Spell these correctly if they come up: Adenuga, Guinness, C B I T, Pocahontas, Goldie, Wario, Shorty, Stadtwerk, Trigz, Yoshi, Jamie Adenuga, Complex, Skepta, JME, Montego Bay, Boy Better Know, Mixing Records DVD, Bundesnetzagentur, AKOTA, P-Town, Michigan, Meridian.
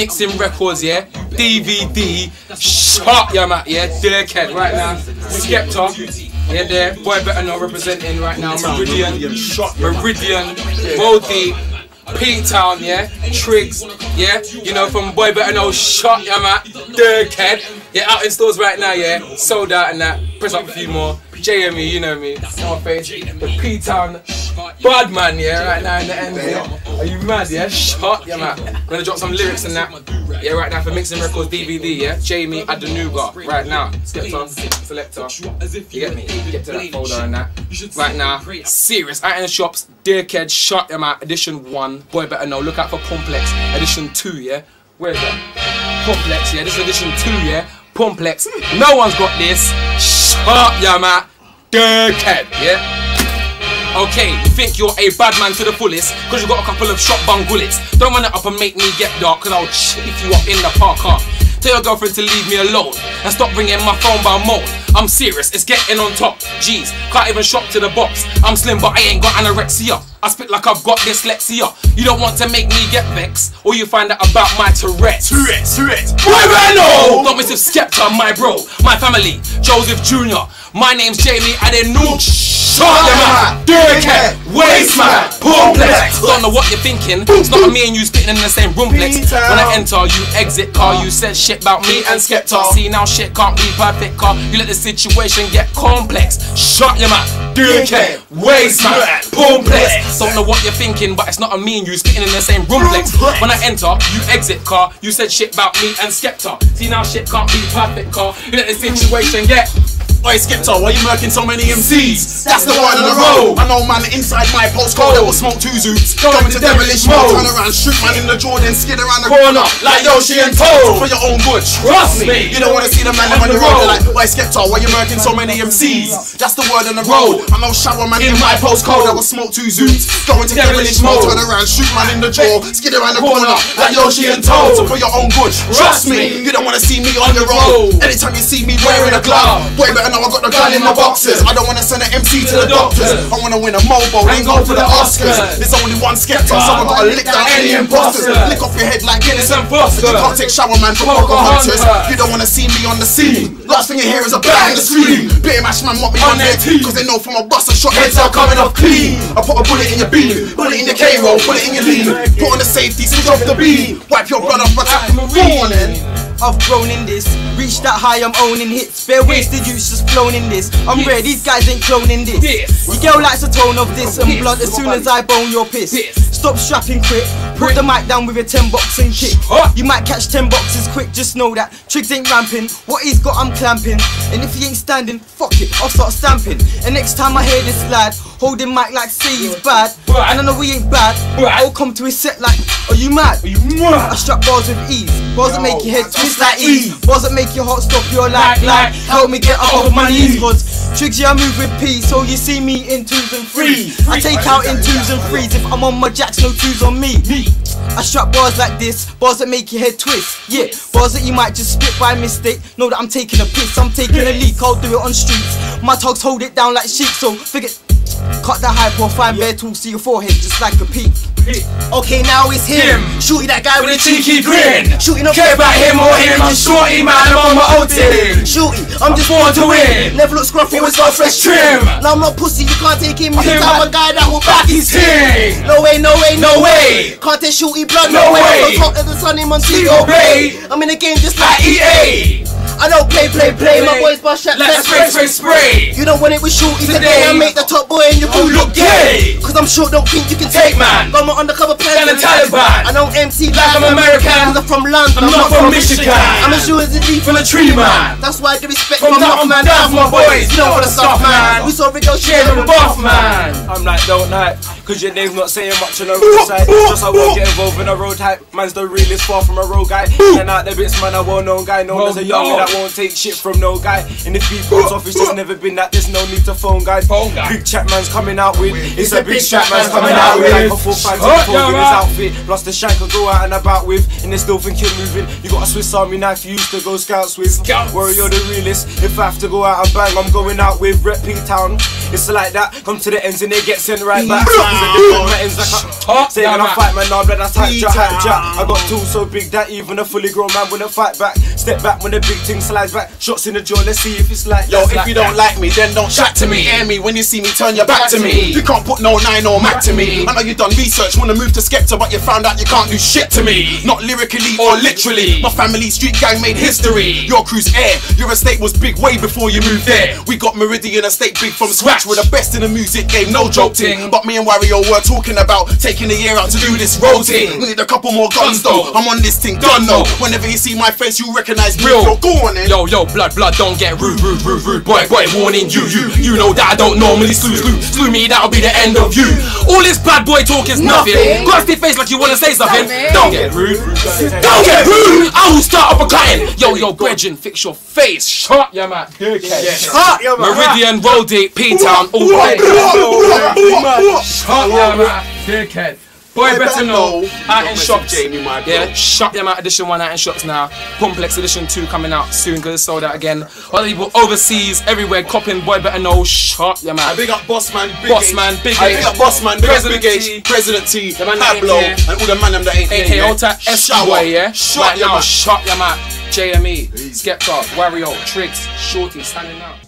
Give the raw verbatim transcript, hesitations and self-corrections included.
Mixing Records, yeah, D V D, shot your mat, yeah, Dirkhead right now, Skepta. Yeah, there, Boy Better Know representing right now, Meridian, Meridian, Goldie, P-Town, yeah, Trigz, yeah, you know, from Boy Better Know, shot your mat, Dirkhead, yeah, out in stores right now, yeah, sold out and that, press up a few more, J M E, you know me, my face, the P-Town, bad man, yeah, right now in the end, yeah, are you mad, yeah, shot your mat, I'm gonna drop some lyrics and that, yeah, right now for Mixing Records D V D, yeah, Jamie Adenuga, right now, Skepta, Selector, you get me, get to that folder and that, right now, serious, out in the shops, Dirkhead, shut them out, edition one, Boy Better Know, look out for Complex, edition two, yeah, where's that, Complex, yeah, this is edition two, yeah, Complex, no one's got this, shut them out, Dirkhead, yeah. Okay, think you're a bad man to the fullest, cause you got a couple of shotgun bullets. Don't run it up and make me get dark, cause I'll chief you up in the park, huh? Tell your girlfriend to leave me alone and stop ringing my phone by moan. I'm serious, it's getting on top. Jeez, can't even shop to the box. I'm slim but I ain't got anorexia. I spit like I've got dyslexia. You don't want to make me get vexed, or you find out about my Tourette's. Tourette's, Tourette's. Boy Better Know! Don't mess with Skepta, my bro, my family, Joseph Junior My name's Jamie Adenuga. Shot them out, Dirkhead, Wasteman, Complex. Don't know what you're thinking. It's not me and you spitting in the same roomplex. When I enter, you exit car. You said shit about me and Skepta. See now shit can't be perfect car. You let the situation get complex. Shot them out, Dirkhead, Wasteman, Complex. Don't know what you're thinking, but it's not a me and you spitting in the same roomplex. When I enter, you exit car, you said shit about me and Skepta. See now shit can't be perfect car, you let the situation get. Oi Skepta, why you murking so many M Cs? That's the one on the road. I know man inside my postcode that will smoke two zoots. Going to devilish mode. Turn around, shoot man in the jaw, then skid around the corner like Yoshi and Toad. For your own good, trust me. You don't wanna see the man on the road. Like, oi Skepta, why you murking so many M Cs? That's the word on the road. I know shower man in my postcode that will smoke two zoots. Going to devilish mode. Turn around, shoot man in the jaw, skid around the corner like Yoshi and Toad. So for your own good, trust me. You don't wanna see me on the road. Anytime you see me wearing a glove, Boy Better Know. Now I got the gun in my boxes. I don't wanna send an M C to the doctors. I wanna win a mobile, then go for the Oscars. There's only one Skepta, so I gotta lick down any imposters. Lick off your head like Guinness and Buster. You can't take shower man for Pocahontas. You don't wanna see me on the scene. Last thing you hear is a bang in the screen. Bitty mash man mop me on their teeth, cause they know from a bust and shot heads are coming off clean. I put a bullet in your bean, bullet in your K-roll, bullet in your lean. Put on the safety, switch off the beam. Wipe your blood off my tap. Morning. I've grown in this, reached that high, I'm owning hits. Bare wasted use just flown in this. I'm rare, these guys ain't cloning this. Your girl likes the tone of this and blood as soon as I bone your piss. Stop strapping quick, put the mic down with a ten box and kick. You might catch ten boxes quick, just know that Trigz ain't ramping. What he's got I'm clamping, and if he ain't standing, fuck it, I'll start stamping. And next time I hear this lad holding mic like say he's bad, and I know he ain't bad, I'll come to his set like, are you mad? Are you mad? I strap bars with ease, bars that make your head twist like ease, bars that make your heart stop, you're like, like, help me get up off my knees. Cause Trigz, yeah, I move with P, so you see me in twos and threes. I take out in twos and threes, if I'm on my jacks, no twos on me. I strap bars like this, bars that make your head twist, yeah, bars that you might just spit by mistake. Know that I'm taking a piss, I'm taking a leak, I'll do it on streets. My tugs hold it down like sheep, so figure. Cut that hype off, find bare tools to your forehead, just like a peak. Okay, now it's him, him. Shorty, that guy with a cheeky grin. Shorty, not care about him or him. I'm Shorty, man, I'm on my own team. Shorty, I'm, I'm just born to win. Never look scruffy, always got fresh trim. Now I'm not pussy, you can't take him. I'm the type of guy that will back his team. No way, no way, no way. Can't take Shorty blood, no, no way. I'm on top of the sun in Montego Bay. I'm in the game just like E A. I don't play, play, play, play. My boys bust shots, let's spray, spray, spray. You don't want it with Shorty today. I make the top boy and you fool look gay. Cause I'm short, don't think you can take, man. Got my undercover plan and a Taliban. I don't M C like I'm American. Cause I'm from London, I'm not from Michigan. I'm as sure as a leaf from a tree, man. That's why I do respect from that man. That's my boys, you know for the stuff, man. We saw Rico sharing buff, man. I'm like, don't like, cause your name's not saying much on the roadside. Just I won't get involved in a road hype. Man's the realest far from a road guy. And out there bits, man, a well-known guy. Known as a young that won't take shit from no guy. And if he goes off, it's just never been that. There's no need to phone guys. Phone guy. Big chat man's coming out with. It's, it's a big chat man's coming out with. Like a four five to four with his outfit. Plus the shank will go out and about with, and they still think you're moving. You got a Swiss Army knife you used to go scouts with. Scouts. Wario the realest. If I have to go out and bang, I'm going out with. Rep P-Town. It's like that. Come to the ends and they get sent right back. Say when I fight, man, I bet that's hype jack, hype jack. I got tools so big that even a fully grown man wouldn't fight back. Step back when the big thing slides back. Shots in the jaw, let's see if it's like. Yo, if you don't like me, then don't chat to me. Air me when you see me, turn your back to me. You can't put no nine or Mac to me. I know you done research, wanna move to Skepta, but you found out you can't do shit to me. Not lyrically or literally. My family street gang made history. Your crew's air, your estate was big way before you moved there. We got Meridian estate big from scratch. We're the best in the music game, no joke ting. But me and Wario were talking about taking a year out to do this road thing. We need a couple more guns though. I'm on this thing done though. Whenever you see my face, you recognize real. Yo, go on in. Yo, yo, blood, blood, don't get rude, rude, rude, rude. Boy, boy, warning you, you, you know that I don't normally slew, slew, slew me. That'll be the end of you. All this bad boy talk is nothing. nothing. Got a stiff face like you wanna say something. Don't get rude. Don't get rude. I will start up a cutting. Yo, yo, Bredgen, fix your face. Shut your mouth. Shut your mouth. Meridian, Roadie, P-Town, all day. Shut your mouth. Dickhead. Boy, Boy Better Know, out in shops. Jamie, my yeah, shut them out. Edition one out in shops now. Complex edition two coming out soon because it's sold out again. Other people overseas, everywhere, copping Boy Better Know. Shut your mouth. I big up Boss Man, Big Boss H. Man, Big H. I big up Boss Man, Big President H. H. President T, the man Pablo, and all the man them that ain't here. AKOTA, S-Boy, yeah? Shut right your mouth. Shut your mouth. J M E, Skepta, Wario, Trigz, Shorty, standing up.